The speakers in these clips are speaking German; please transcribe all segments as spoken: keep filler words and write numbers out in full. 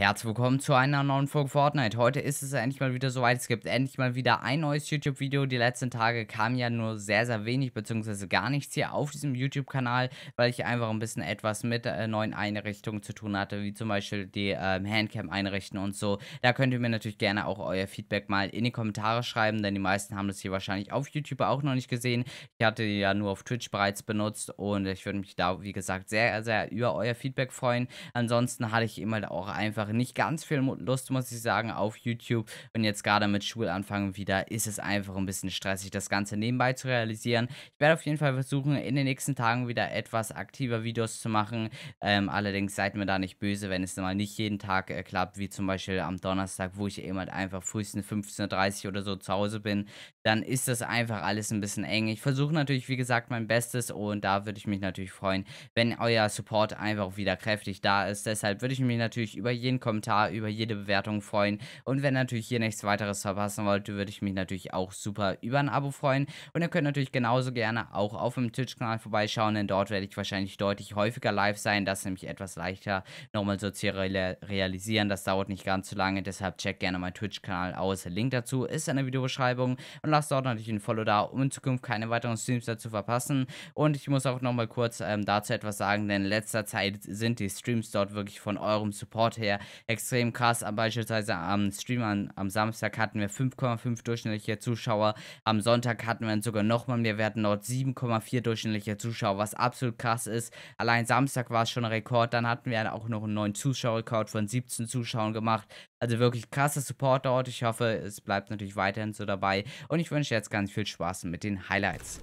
Herzlich willkommen zu einer neuen Folge Fortnite. Heute ist es endlich mal wieder soweit. Es gibt endlich mal wieder ein neues YouTube-Video. Die letzten Tage kam ja nur sehr, sehr wenig, beziehungsweise gar nichts hier auf diesem YouTube-Kanal, weil ich einfach ein bisschen etwas mit äh, neuen Einrichtungen zu tun hatte, wie zum Beispiel die äh, Handcam einrichten und so. Da könnt ihr mir natürlich gerne auch euer Feedback mal in die Kommentare schreiben, denn die meisten haben das hier wahrscheinlich auf YouTube auch noch nicht gesehen. Ich hatte die ja nur auf Twitch bereits benutzt und ich würde mich da, wie gesagt, sehr, sehr über euer Feedback freuen. Ansonsten hatte ich immer auch einfach nicht ganz viel Lust, muss ich sagen, auf YouTube, und jetzt gerade mit Schulanfang wieder ist es einfach ein bisschen stressig, das Ganze nebenbei zu realisieren. Ich werde auf jeden Fall versuchen, in den nächsten Tagen wieder etwas aktiver Videos zu machen, ähm, allerdings seid mir da nicht böse, wenn es mal nicht jeden Tag äh, klappt, wie zum Beispiel am Donnerstag, wo ich eben halt einfach frühestens fünfzehn Uhr dreißig oder so zu Hause bin, dann ist das einfach alles ein bisschen eng. Ich versuche natürlich, wie gesagt, mein Bestes, und da würde ich mich natürlich freuen, wenn euer Support einfach wieder kräftig da ist. Deshalb würde ich mich natürlich über jeden Kommentar, über jede Bewertung freuen, und wenn ihr natürlich hier nichts weiteres verpassen wollt, würde ich mich natürlich auch super über ein Abo freuen, und ihr könnt natürlich genauso gerne auch auf dem Twitch-Kanal vorbeischauen, denn dort werde ich wahrscheinlich deutlich häufiger live sein, das ist nämlich etwas leichter nochmal so zu realisieren, das dauert nicht ganz so lange, deshalb checkt gerne meinen Twitch-Kanal aus, Link dazu ist in der Videobeschreibung, und lasst dort natürlich ein Follow da, um in Zukunft keine weiteren Streams dazu verpassen. Und ich muss auch nochmal kurz ähm, dazu etwas sagen, denn in letzter Zeit sind die Streams dort wirklich von eurem Support her extrem krass. Beispielsweise am Stream am, am Samstag hatten wir fünf Komma fünf durchschnittliche Zuschauer, am Sonntag hatten wir sogar nochmal mehr, wir hatten dort sieben Komma vier durchschnittliche Zuschauer, was absolut krass ist. Allein Samstag war es schon ein Rekord, dann hatten wir auch noch einen neuen Zuschauerrekord von siebzehn Zuschauern gemacht. Also wirklich krasser Support dort, ich hoffe, es bleibt natürlich weiterhin so dabei, und ich wünsche jetzt ganz viel Spaß mit den Highlights.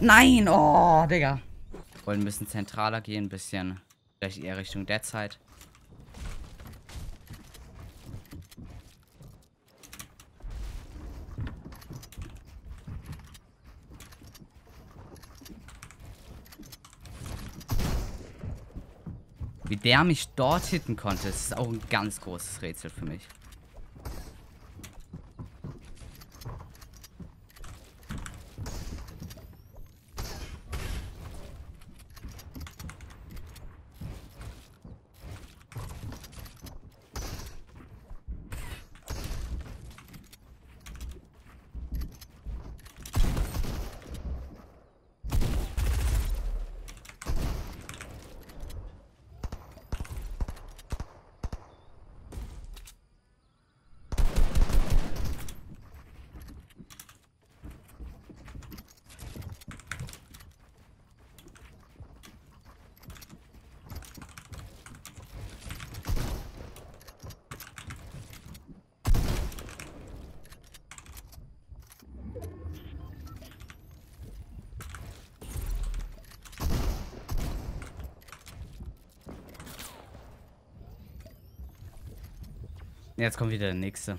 Nein, oh, Digga. Wollen ein bisschen zentraler gehen, ein bisschen. Vielleicht eher Richtung Deadside. Wie der mich dort hitten konnte, ist auch ein ganz großes Rätsel für mich. Jetzt kommt wieder der nächste.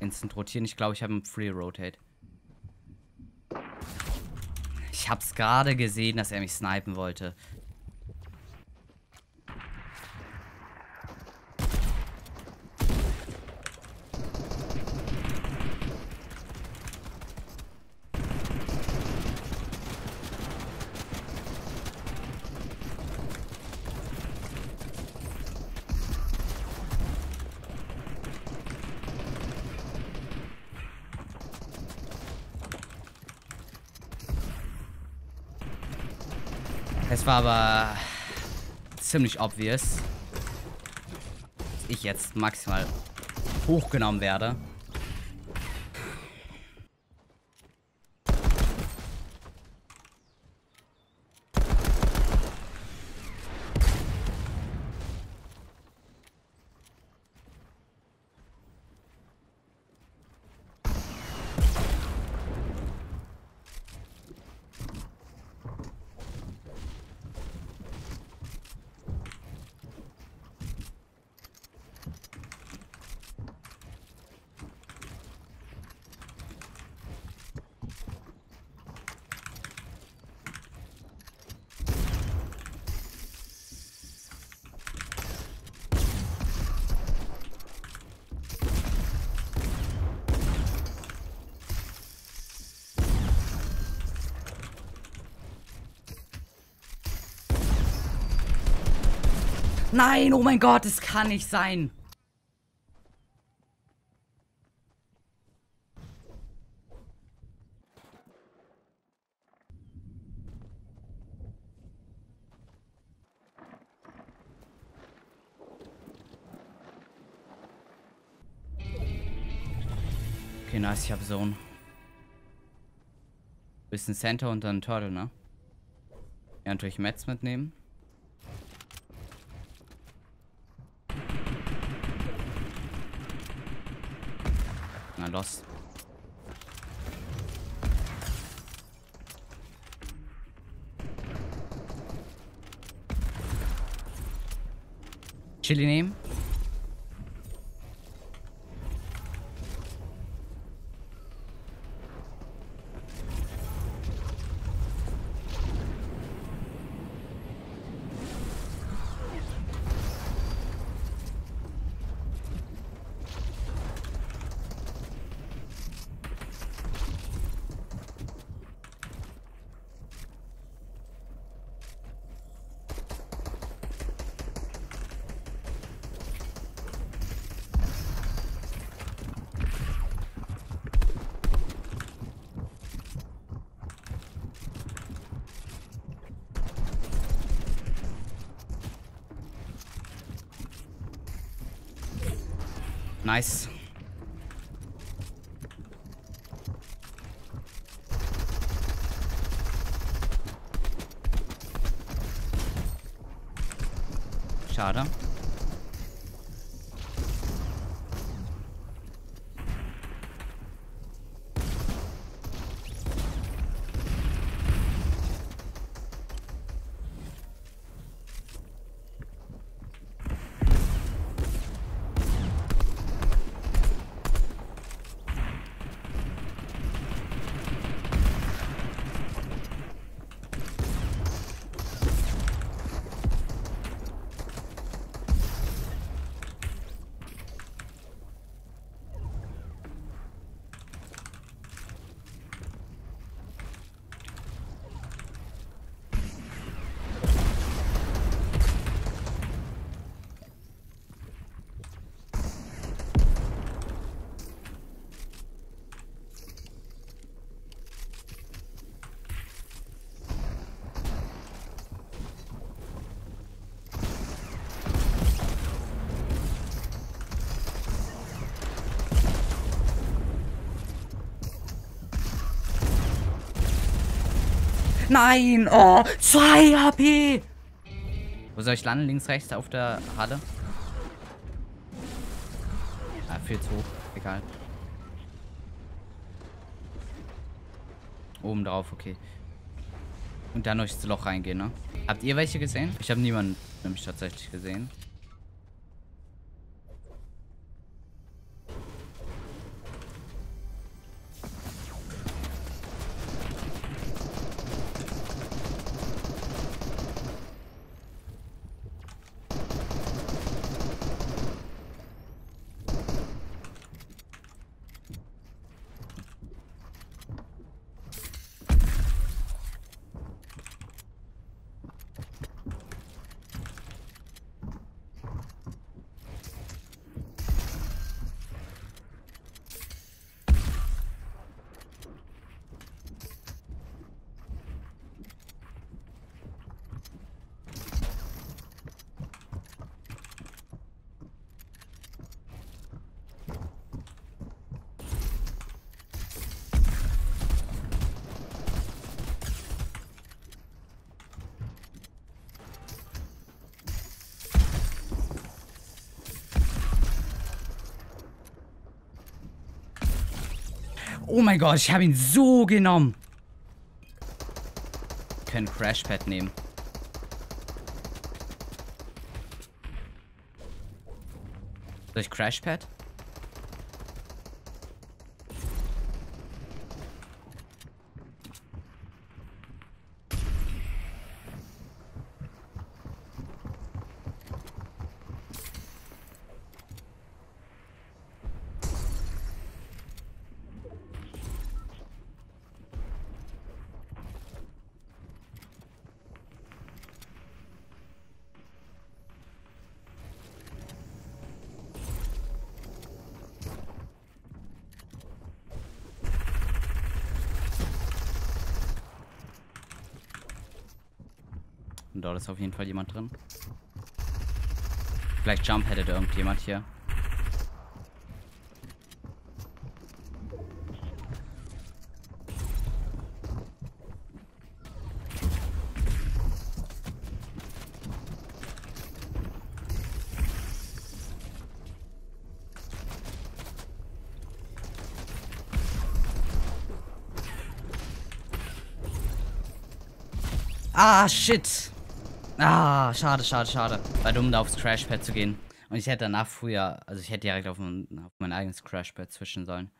Instant rotieren. Ich glaube, ich habe einen Free Rotate. Ich hab's gerade gesehen, dass er mich snipen wollte. Es war aber ziemlich obvious, dass ich jetzt maximal hochgenommen werde. Nein, oh mein Gott, es kann nicht sein. Okay, nice, ich hab Zone. Bisschen Center und dann Turtle, ne? Ja, natürlich Mets mitnehmen. Los. Chili nehmen. Nice. Schade. Nein, oh, zwei H P. Wo soll ich landen? Links, rechts auf der Halle? Ah, viel zu hoch. Egal. Oben drauf, okay. Und dann durchs Loch reingehen, ne? Habt ihr welche gesehen? Ich habe niemanden nämlich tatsächlich gesehen. Oh mein Gott, ich habe ihn so genommen. Wir können Crashpad nehmen. Soll ich Crashpad? Da ist auf jeden Fall jemand drin. Vielleicht Jump hätte da irgendjemand hier. Ah, shit! Ah, schade, schade, schade. War dumm, da aufs Crashpad zu gehen. Und ich hätte danach früher, also ich hätte direkt auf mein, auf mein eigenes Crashpad zwischen sollen.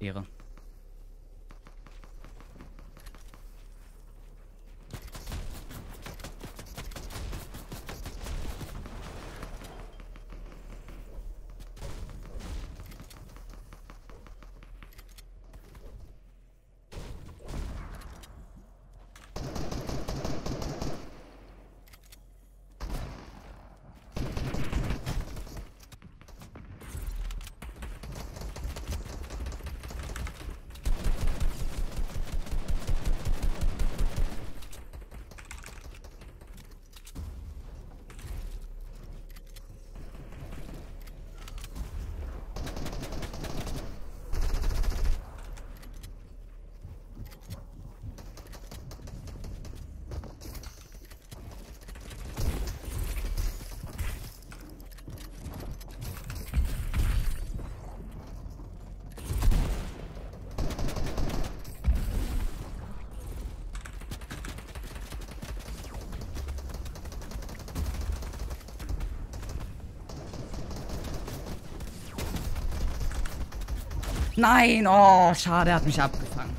Ehre. Nein, oh, schade, er hat mich abgefangen.